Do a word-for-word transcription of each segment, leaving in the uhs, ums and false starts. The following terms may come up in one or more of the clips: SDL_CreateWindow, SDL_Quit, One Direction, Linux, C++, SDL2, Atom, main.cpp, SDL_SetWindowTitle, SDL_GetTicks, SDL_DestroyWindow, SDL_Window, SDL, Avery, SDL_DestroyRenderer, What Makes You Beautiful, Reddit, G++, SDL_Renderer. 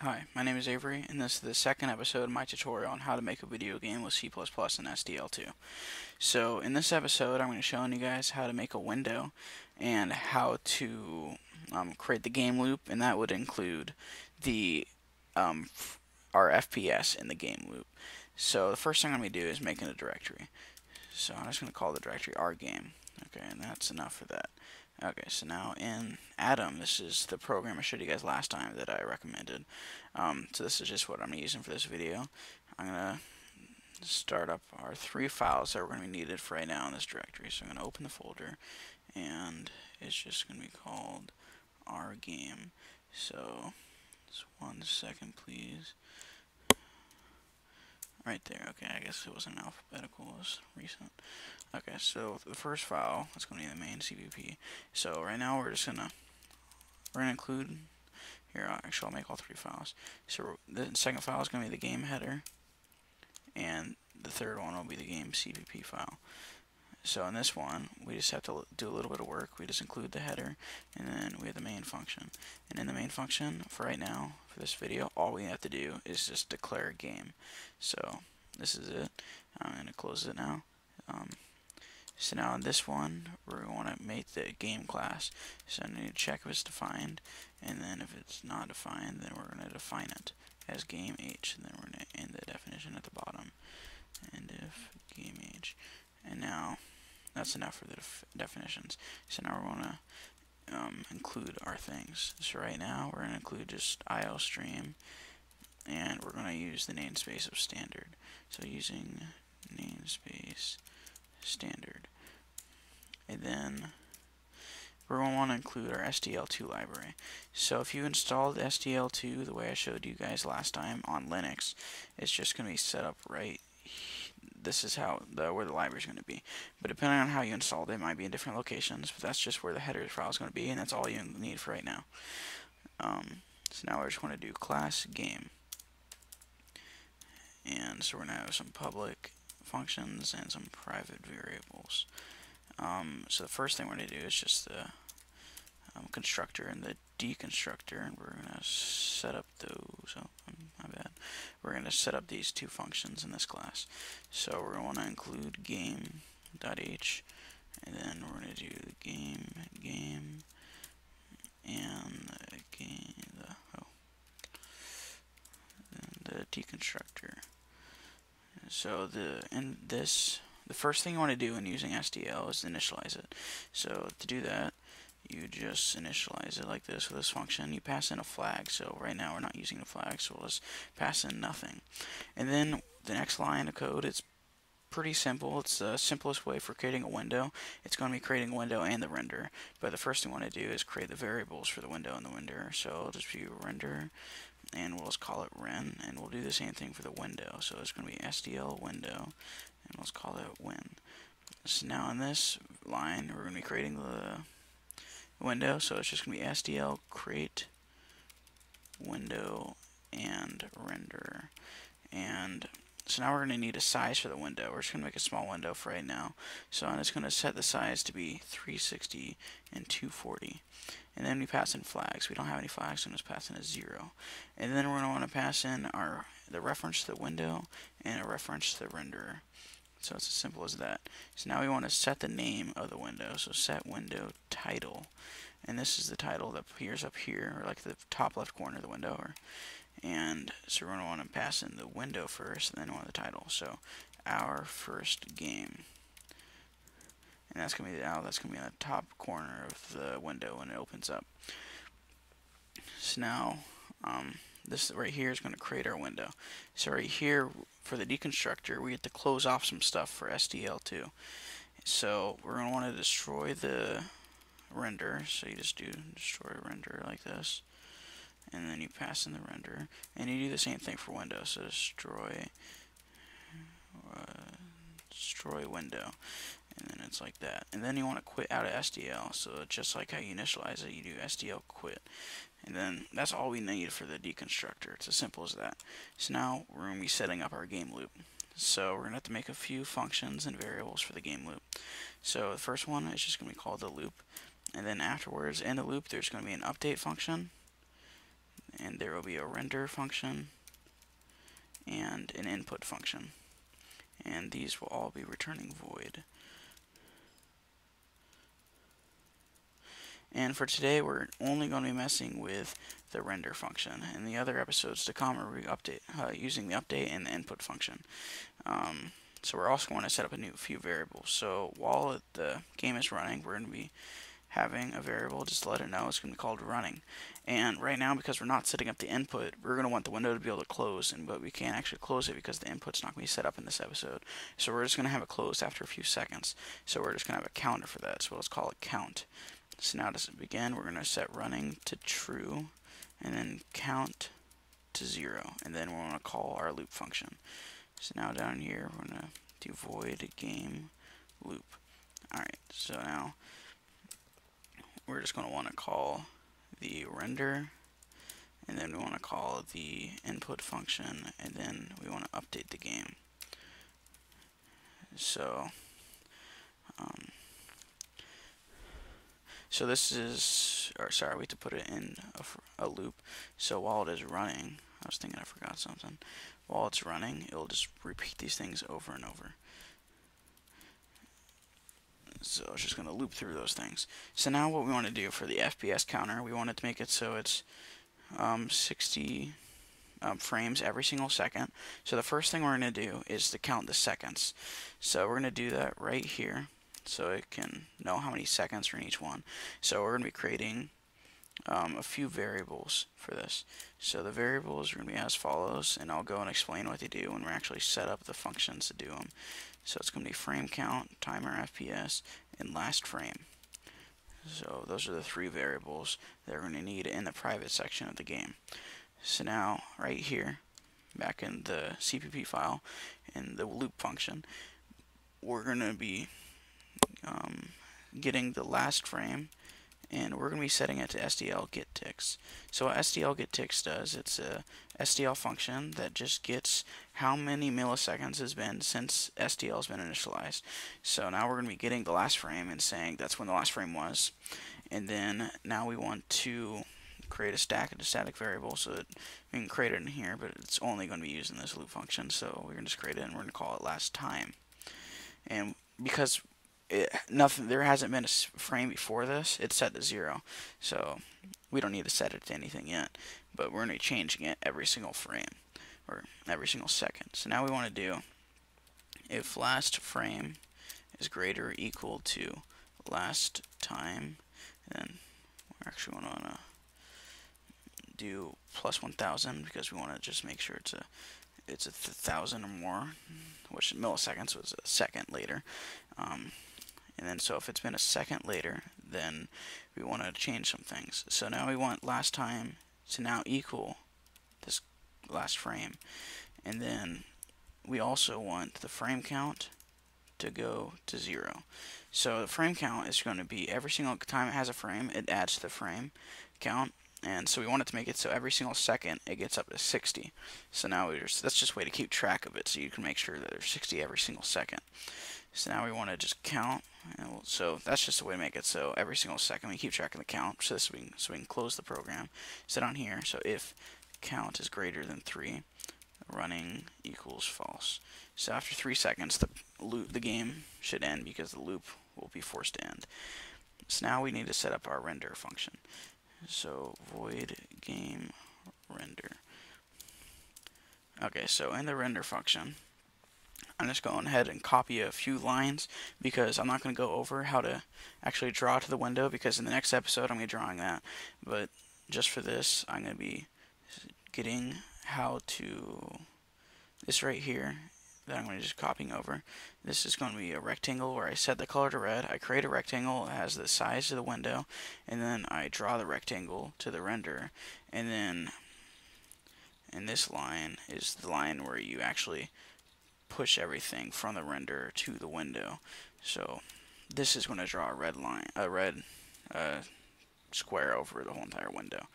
Hi, my name is Avery, and this is the second episode of my tutorial on how to make a video game with C plus plus and S D L two. So in this episode I'm going to show you guys how to make a window and how to um, create the game loop, and that would include the um, our F P S in the game loop. So the first thing I'm going to do is make it a directory. So I'm just going to call the directory our game. Okay, and that's enough for that. Okay, so now in Atom, this is the program I showed you guys last time that I recommended. Um, so this is just what I'm using for this video. I'm going to start up our three files that we're going to be needed for right now in this directory. So I'm going to open the folder, and it's just going to be called our game. So just one second, please. Right there. Okay, I guess it wasn't alphabetical, it was recent. Okay, so the first file, that's going to be the main C P P. So right now we're just going to, we're going to include, here, actually I'll make all three files. So the second file is going to be the game header, and the third one will be the game C P P file. So in this one, we just have to do a little bit of work. We just include the header, and then we have the main function. And in the main function, for right now, for this video, all we have to do is just declare a game. So this is it. I'm going to close it now. Um, so now in this one, we're going to want to make the game class. So I need to check if it's defined, and then if it's not defined, then we're going to define it as game H, and then we're going to end the definition at the bottom. And if game H, and now. That's enough for the def definitions. So now we're going to um, include our things. So right now we're going to include just I O stream, and we're going to use the namespace of standard. So using namespace standard. And then we're going to want to include our S D L two library. So if you installed S D L two the way I showed you guys last time on Linux, it's just going to be set up right here. This is how the, where the library is going to be. But depending on how you install it, it might be in different locations, but that's just where the header file is going to be, and that's all you need for right now. Um, so now we're just going to do class game. And so we're going to have some public functions and some private variables. Um, so the first thing we're going to do is just the um, constructor and the deconstructor, and we're going to set up those. Oh, my bad. We're going to set up these two functions in this class. So we're going to want to include game.h, and then we're going to do the game, game, and the game, the, oh, and the deconstructor. So the, and this, the first thing you want to do when using S D L is initialize it. So to do that, you just initialize it like this with this function. You pass in a flag, so right now we're not using a flag, so we'll just pass in nothing. And then the next line of code, it's pretty simple. It's the simplest way for creating a window. It's going to be creating a window and the renderer. But the first thing we want to do is create the variables for the window and the renderer. So I'll just view renderer, and we'll just call it ren, and we'll do the same thing for the window. So it's going to be S D L window, and let's call it win. So now in this line, we're going to be creating the window, so it's just going to be S D L create window and renderer. And so now we're going to need a size for the window. We're just going to make a small window for right now, so I'm just going to set the size to be three sixty and two forty, and then we pass in flags. We don't have any flags, so I'm just passing a zero, and then we're going to want to pass in our the reference to the window and a reference to the renderer. So it's as simple as that. So now we want to set the name of the window. So set window title, and this is the title that appears up here, or like the top left corner of the window. Or, and so we're going to want to pass in the window first, and then we want the title. So our first game, and that's going to be the, oh, that's going to be on the top corner of the window when it opens up. So now um, this right here is going to create our window. So right here, for the deconstructor, we have to close off some stuff for S D L two. So we're going to want to destroy the render. So you just do destroy render like this, and then you pass in the render, and you do the same thing for window. So destroy uh, destroy window, and then it's like that. And then you want to quit out of S D L. So just like how you initialize it, you do S D L quit. And then that's all we need for the deconstructor. It's as simple as that. So now we're going to be setting up our game loop. So we're going to have to make a few functions and variables for the game loop. So the first one is just going to be called the loop. And then afterwards, in the loop, there's going to be an update function. And and there will be a render function and an input function, and these will all be returning void. And for today, we're only going to be messing with the render function. In the other episodes to come, we'll be update, uh, using the update and the input function. Um, so we're also going to set up a new few variables. So while the game is running, we're going to be having a variable just to let it know it's going to be called running. And right now, because we're not setting up the input, we're going to want the window to be able to close, and but we can't actually close it because the input's not going to be set up in this episode. So we're just going to have it closed after a few seconds. So we're just going to have a counter for that. So let's call it count. So now to begin, we're going to set running to true, and then count to zero, and then we're going to call our loop function. So now down here, we're going to do void game loop. Alright, so now we're just going to want to call the render, and then we want to call the input function, and then we want to update the game. So, um... So this is, or sorry, we have to put it in a, a loop. So while it is running, I was thinking I forgot something. While it's running, it'll just repeat these things over and over. So it's just going to loop through those things. So now what we want to do for the F P S counter, we wanted to make it so it's um, sixty um, frames every single second. So the first thing we're going to do is to count the seconds. So we're going to do that right here, so it can know how many seconds are in each one. So we're going to be creating um, a few variables for this. So the variables are going to be as follows, and I'll go and explain what they do when we're actually set up the functions to do them. So it's going to be frame count, timer F P S, and last frame. So those are the three variables that we're going to need in the private section of the game. So now right here, back in the C P P file, in the loop function, we're going to be Um, getting the last frame, and we're going to be setting it to S D L get ticks. So what S D L get ticks does, it's a S D L function that just gets how many milliseconds has been since S D L has been initialized. So now we're going to be getting the last frame and saying that's when the last frame was, and then now we want to create a stack and a static variable so that we can create it in here, but it's only going to be used in this loop function. So we're going to just create it, and we're going to call it last time. And because It, nothing, there hasn't been a frame before this, it's set to zero, so we don't need to set it to anything yet, but we're going to be changing it every single frame, or every single second. So now we want to do, if last frame is greater or equal to last time, then we're actually going to want to do plus one thousand, because we want to just make sure it's a it's a thousand or more, which milliseconds was a second later. Um, And then so if it's been a second later, then we want to change some things. So now we want last time to now equal this last frame. And then we also want the frame count to go to zero. So the frame count is going to be every single time it has a frame, it adds to the frame count. And so we wanted to make it so every single second it gets up to sixty. So now we're just, that's just a way to keep track of it, so you can make sure that there's sixty every single second. So now we want to just count, and we'll, so that's just a way to make it so every single second we keep track of the count. So this we can, so we can close the program. So down here, so if count is greater than three, running equals false. So after three seconds, the loop, the game should end, because the loop will be forced to end. So now we need to set up our render function. So void game render. Okay, so in the render function, I'm just going ahead and copy a few lines, because I'm not going to go over how to actually draw to the window, because in the next episode I'm going to be drawing that. But just for this, I'm going to be getting how to this right here that I'm going to just copying over. This is going to be a rectangle where I set the color to red. I create a rectangle that has the size of the window, and then I draw the rectangle to the renderer. And then, and this line is the line where you actually push everything from the renderer to the window. So this is going to draw a red line, a red uh, square over the whole entire window.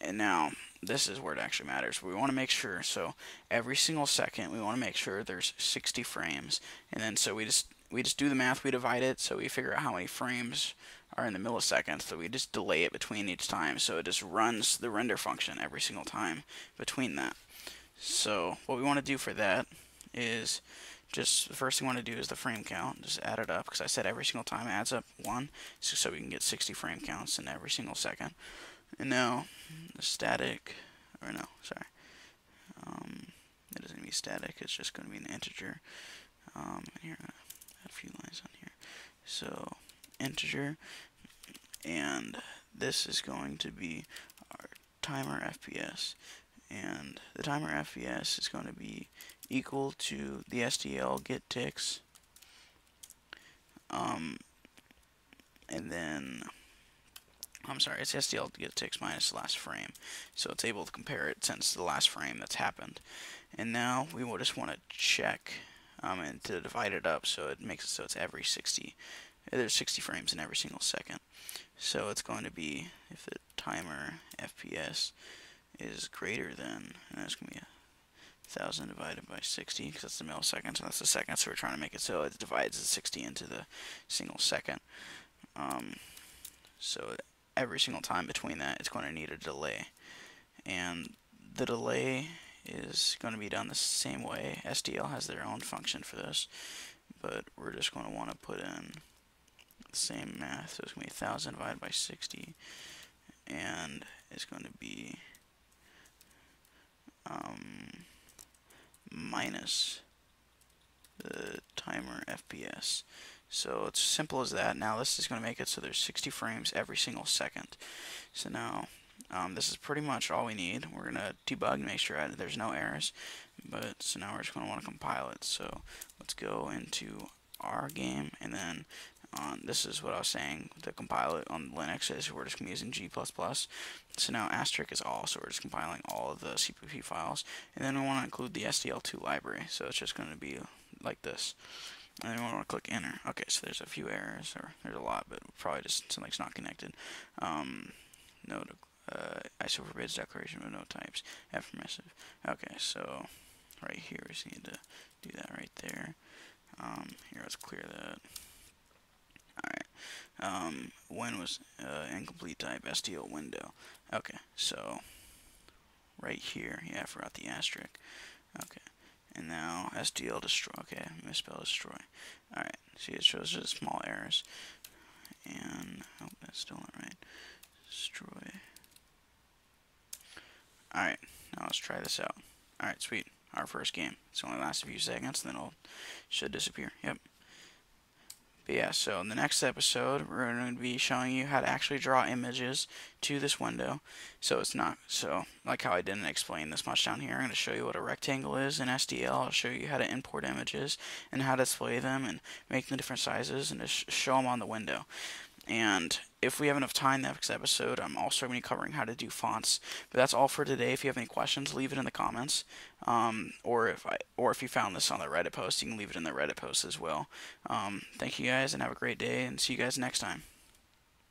And now this is where it actually matters. We want to make sure, so every single second we want to make sure there's sixty frames, and then so we just we just do the math. We divide it, so we figure out how many frames are in the milliseconds, so we just delay it between each time, so it just runs the render function every single time between that. So what we want to do for that is just the first thing we want to do is the frame count, just add it up, because I said every single time it adds up one, so we can get sixty frame counts in every single second. And now the static, or no, sorry, um, it doesn't be static, it's just going to be an integer. Um, here, I'm going to add a few lines on here. So integer, and this is going to be our timer F P S, and the timer F P S is going to be equal to the S D L GetTicks, um, and then I'm sorry, it's S D L GetTicks minus the last frame, so it's able to compare it since the last frame that's happened. And now we will just want to check um, and to divide it up, so it makes it so it's every sixty. There's sixty frames in every single second, so it's going to be if the timer F P S is greater than, and that's going to be one thousand divided by sixty, because that's the milliseconds, and that's the second, so we're trying to make it so it divides the sixty into the single second. Um, so every single time between that, it's going to need a delay, and the delay is going to be done the same way. S D L has their own function for this, but we're just going to want to put in the same math, so it's going to be one thousand divided by sixty, and it's going to be um, minus the timer F P S. So it's simple as that. Now this is going to make it so there's sixty frames every single second. So now um, this is pretty much all we need. We're going to debug and make sure I, there's no errors. But so now we're just going to want to compile it. So let's go into our game, and then on, this is what I was saying to compile it on Linux is we're just going to be using G plus plus. So now asterisk is all, so we're just compiling all of the C P P files, and then we want to include the S D L two library, so it's just going to be like this, and then we want to click enter. Okay, so there's a few errors, or there's a lot, but probably just something's not connected. Um, no, uh, I S O forbids declaration of no types, F permissive. Okay, so right here we just need to do that right there. Um, here, let's clear that. Alright, um, when was uh, incomplete type S D L window? Okay, so right here, yeah, I forgot the asterisk. Okay, and now S D L destroy. Okay, misspelled destroy. Alright, see, it shows just small errors. And, oh, that's still not right. Destroy. Alright, now let's try this out. Alright, sweet. Our first game. It's only lasts a few seconds, then it'll should disappear. Yep. But yeah, so in the next episode, we're going to be showing you how to actually draw images to this window. So it's not, so like how I didn't explain this much down here, I'm going to show you what a rectangle is in S D L. I'll show you how to import images and how to display them and make them different sizes and just show them on the window. And if we have enough time in the next episode, I'm also going to be covering how to do fonts. But that's all for today. If you have any questions, leave it in the comments. Um, or if I, or if you found this on the Reddit post, you can leave it in the Reddit post as well. Um, thank you guys, and have a great day, and see you guys next time.